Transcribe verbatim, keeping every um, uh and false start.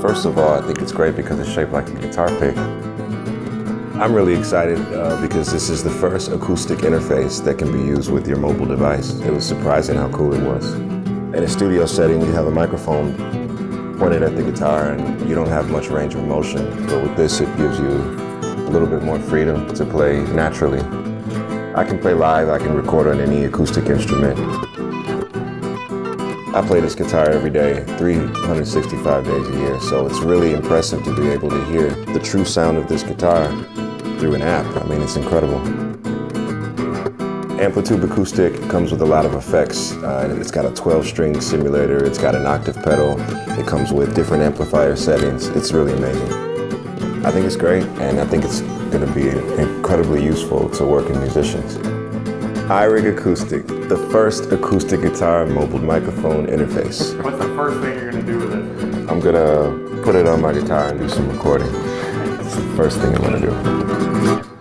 First of all, I think it's great because it's shaped like a guitar pick. I'm really excited uh, because this is the first acoustic interface that can be used with your mobile device. It was surprising how cool it was. In a studio setting, you have a microphone pointed at the guitar and you don't have much range of motion. But with this, it gives you a little bit more freedom to play naturally. I can play live, I can record on any acoustic instrument. I play this guitar every day, three hundred sixty-five days a year, so it's really impressive to be able to hear the true sound of this guitar through an app. I mean, it's incredible. AmpliTube Acoustic comes with a lot of effects. Uh, it's got a twelve-string simulator, it's got an octave pedal, it comes with different amplifier settings. It's really amazing. I think it's great, and I think it's going to be incredibly useful to working musicians. iRig Acoustic, the first acoustic guitar mobile microphone interface. What's the first thing you're going to do with it? I'm going to put it on my guitar and do some recording. That's the first thing I'm going to do.